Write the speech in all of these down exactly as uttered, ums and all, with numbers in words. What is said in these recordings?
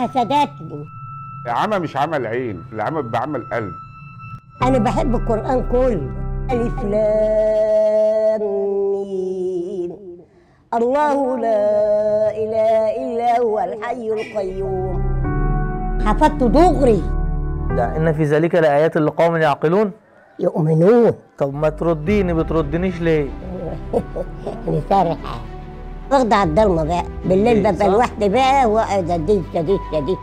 حسدات له. العمى مش عمل عين، العمى بعمل قلب. أنا بحب القرآن كله. ألف لام ميم، الله لا إله إلا هو الحي القيوم. حفظته دغري. لا إن في ذلك لآيات لقوم يعقلون يؤمنون. طب ما ترديني، بتردنيش ليه؟ أنا سارحة واخدة على الضلمة بقى، بالليل ببقى لوحدي بقى وأقعد أديش أديش أديش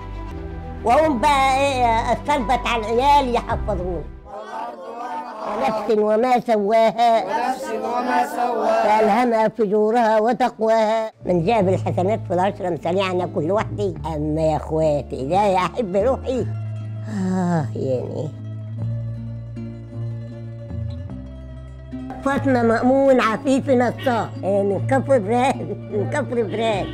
وأقوم بقى إيه أستلبت على العيال يحفظوني. نفس وما سواها ونفس وما سواها فألهمها فجورها وتقواها. من جاء بالحسنات في العشر أمثالها أنا كل وحدي. أما يا إخواتي لا يا أحب روحي. آه يعني فاطمة مأمون عفيف نصار من كفر براد، من كفر براد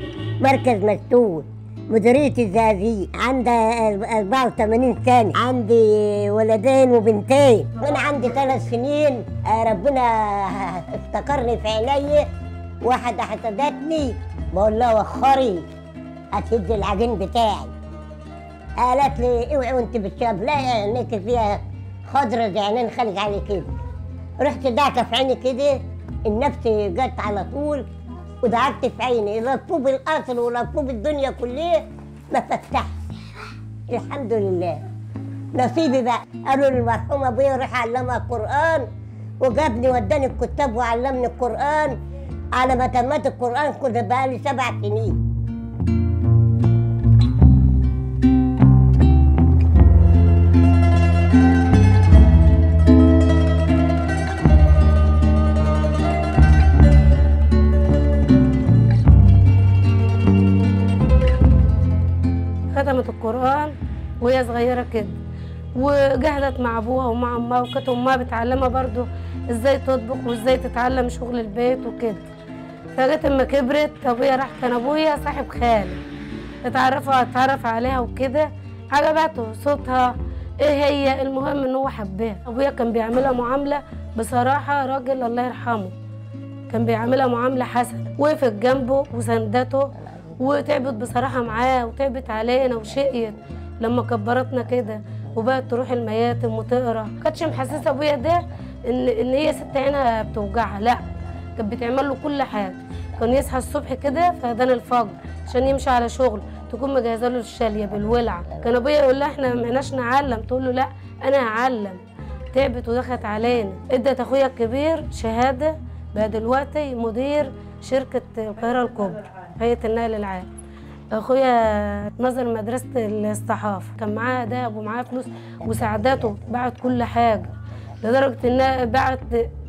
مركز مستون، مديرية الزقازيق. عندها أربعة وثمانين سنة، عندي ولدين وبنتين وأنا عندي ثلاث سنين. ربنا افتكرني في عيني. واحدة حسدتني بقول لها وخري هتدي العجين بتاعي، قالت لي اوعي وانت بتشاب لا عينيك فيها خضرة زي عينين خالد علي كده. رحت دعكة في عيني كده، النفس جت على طول ودعكت في عيني، لفوه بالقصر ولفوه بالدنيا كلها ما فتحش. الحمد لله نصيبي بقى. قالوا للمرحوم ابويا روح علمها القرآن، وجابني وداني الكتاب وعلمني القرآن. على ما تمت القرآن كنت بقى لي سبع سنين. ختمت القرآن وهي صغيرة كده، وجهدت مع أبوها ومع أمها، وكانت أمها بتعلمها برضو إزاي تطبخ وإزاي تتعلم شغل البيت وكده. فجت أما كبرت أبويا راح، كان أبويا صاحب خالي، اتعرفوا اتعرف عليها وكده، عجبته صوتها إيه هي، المهم إن هو حبها. أبويا كان بيعملها معاملة بصراحة، راجل الله يرحمه كان بيعملها معاملة حسنة، وقفت جنبه وسندته وتعبت بصراحه معاه وتعبت علينا وشقيت لما كبرتنا كده، وبقت تروح المياتم وتقرا. كانتش محسسه ابويا ده ان ان هي ست عينها بتوجعها، لا كانت بتعمل له كل حاجه. كان يصحى الصبح كده في اذان الفجر عشان يمشي على شغل، تكون مجهزه له الشاليه بالولعه. كان ابويا يقول لها احنا ما احناش نعلم، تقول له لا انا هعلم. تعبت ودخلت علينا. ادت اخويا الكبير شهاده، بقى دلوقتي مدير شركه القاهره الكبرى هيئة النقل العام. اخويا نظر مدرسة الصحافة، كان معاه دهب ومعاه فلوس وساعدته، بعت كل حاجة لدرجة انها بعت،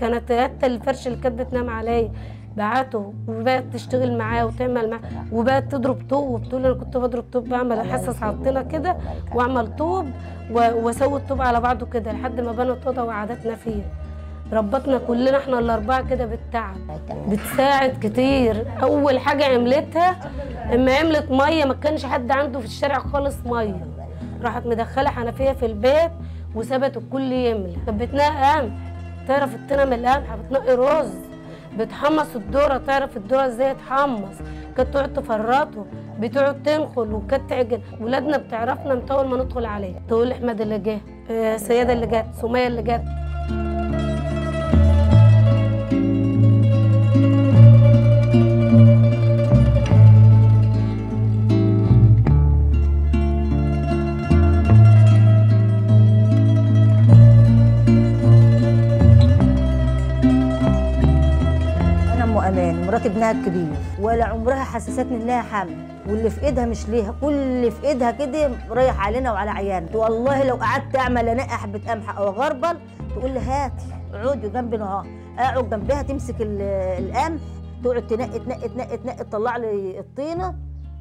كانت حتى الفرش اللي كانت بتنام عليه بعته، وبقت تشتغل معاه وتعمل معاه، وبقت تضرب طوب وبتقول انا كنت بضرب طوب، بعمل احسس على الطينة كده واعمل طوب واسوي الطوب على بعضه كده لحد ما بنت اوضه وقعدتنا فيها. ربطنا كلنا احنا الاربعه كده بالتعب. بتساعد كتير. اول حاجه عملتها اما عملت ميه، ما كانش حد عنده في الشارع خالص ميه، راحت مدخله حنفيه في البيت وسابت الكل يملى. كانت بتنقي قمح، تعرف الطينه من القمح، بتنقي رز، بتحمص الذره، تعرف الذره ازاي تحمص، كانت تقعد تفرطه، بتقعد تنخل وكانت تعجن. ولادنا بتعرفنا من اول ما ندخل عليه، تقول احمد اللي جه، آه سياده اللي جت، سميه اللي جت. مرات ابنها الكبير ولا عمرها حسستني انها حامل، واللي في ايدها مش ليها، كل اللي في ايدها كده رايح علينا وعلى عيالنا. والله لو قعدت اعمل انقح حبه قمح او اغربل تقول لي هاتي اقعدي جنبي اهو، اقعد جنبها تمسك القمح تقعد تنقي تنقي تنقي تنقي تطلع لي الطينه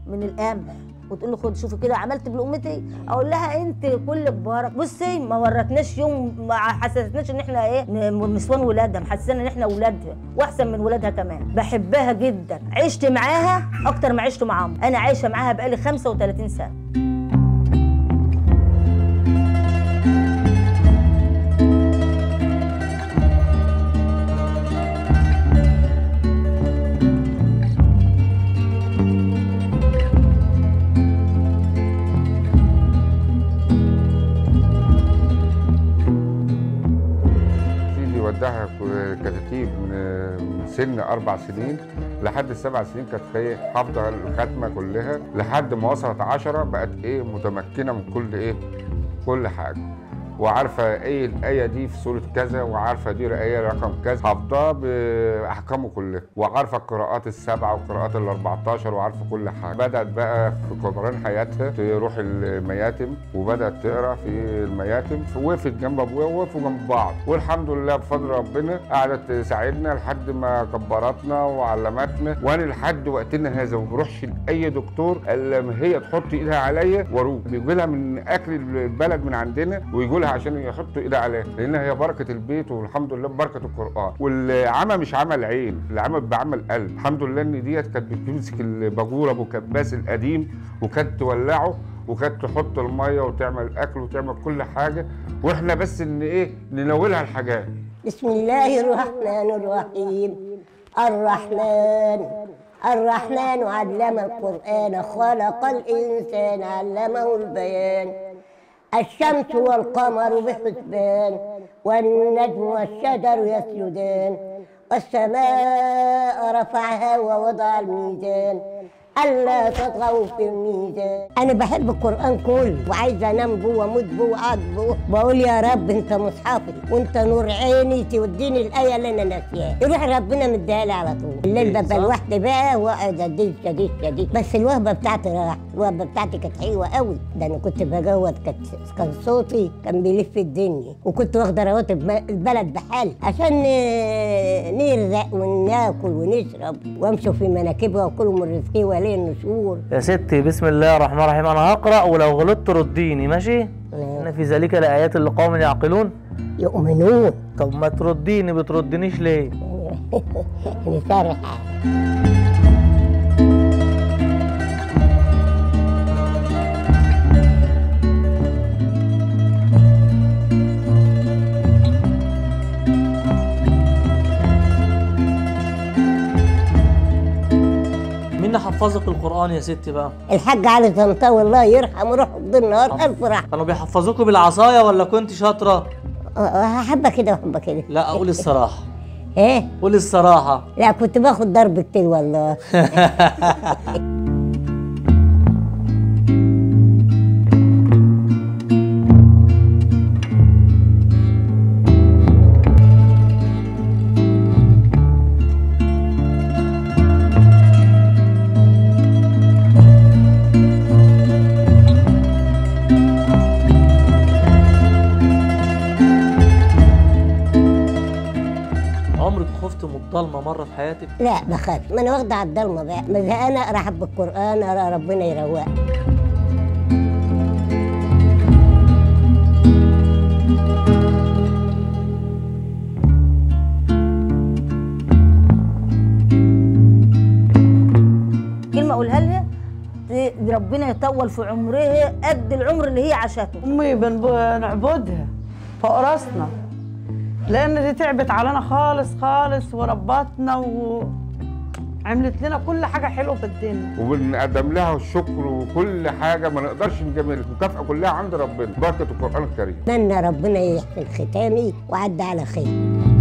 من القمح وتقول لي خد شوفي كده عملت بلقمتي، اقول لها انت كل كبارك. بصي ما ورتناش يوم، ما حسستناش ان احنا ايه نسوان ولادها، محسسنا ان احنا ولادها واحسن من ولادها كمان. بحبها جدا، عشت معاها اكتر ما عشت مع امي، انا عايشه معاها بقالي خمسة وثلاثين سنه. لوحدها كتاتيب من سن اربع سنين لحد السبع سنين كانت هي حافظه الخاتمه كلها لحد ما وصلت عشرة بقت ايه متمكنه من كل ايه كل حاجه، وعارفه ايه الايه دي في سوره كذا، وعارفه دي الايه رقم كذا، حافظاها باحكامه كلها، وعارفه القراءات السبعه والقراءات ال أربعتاشر وعارفه كل حاجه. بدات بقى في كبران حياتها تروح المياتم وبدات تقرا في المياتم، وقفت جنب ابويا ووقفوا جنب بعض، والحمد لله بفضل ربنا قعدت تساعدنا لحد ما كبرتنا وعلمتنا، وانا لحد وقتنا هذا ما بروحش لاي دكتور الا ما هي تحط ايدها عليا واروح، بيجي لها من اكل البلد من عندنا ويجوا عشان يحطوا ايدها عليها، لان هي بركه البيت والحمد لله ببركه القران. والعمى مش عمى العين، العمى بيبقى عمى القلب. الحمد لله ان ديت كانت بتمسك الباجوره ابو كباس القديم وكانت تولعه وكانت تحط الميه وتعمل الاكل وتعمل كل حاجه، واحنا بس ان ايه نناولها الحاجات. بسم الله الرحمن الرحيم. الرحمن الرحمن علم القران، خلق الانسان، علمه البيان، الشمس والقمر بحسبان، والنجم والشجر يسجدان، والسماء رفعها ووضع الميزان، ألا تطغوا في الميزان. أنا بحب القرآن كله وعايزة أنام جوه وأموت جوه وأقعد جوه، بقول يا رب أنت مصحفي وأنت نور عيني، توديني الآية اللي أنا ناسياها، يروح ربنا مديها لي على طول. الليل ببقى لوحدي بقى وأقعد أديك أديك أديك، بس الوهبة بتاعتي راحت، الوهبة بتاعتي كانت حلوة قوي، ده أنا كنت بجود، كان صوتي كان بيلف الدنيا، وكنت واخدة رواتب البلد بحال عشان نرزق وناكل ونشرب وأمشوا في مناكبها وكلوا من رزقي وعليه النشور. يا ستي بسم الله الرحمن الرحيم، أنا هقرأ ولو غلطت رديني ماشي؟ إن في ذلك لآيات لقوم يعقلون يؤمنون. طب ما ترديني، بتردنيش ليه؟ أنا فرحة. حفظك القرآن يا ستي بقى؟ الحاج علي طنطاوي الله يرحمه روح بالنهار ألف رحمة. كانوا بيحفظوكوا بالعصاية ولا كنت شاطرة؟ حبة كده وحبة كده. لا قولي الصراحة. إيه؟ قولي الصراحة. لا كنت باخد ضرب كتير والله. ضلمه مره في حياتك؟ لا بخاف، ما انا واخده على الضلمه بقى، ما زهقانه اقرا حبه القران، اقرا ربنا يروقني. كلمه اقولها لها ربنا يطول في عمرها قد العمر اللي هي عاشته. امي بنعبدها فوق راسنا لأن دي تعبت علينا خالص خالص وربتنا وعملت لنا كل حاجة حلوة في الدنيا، وبنقدم لها الشكر وكل حاجة ما نقدرش نجاملها، المكافأة كلها عند ربنا، بركة القرآن الكريم. أتمنى ربنا يحفظ ختامي وعدى على خير.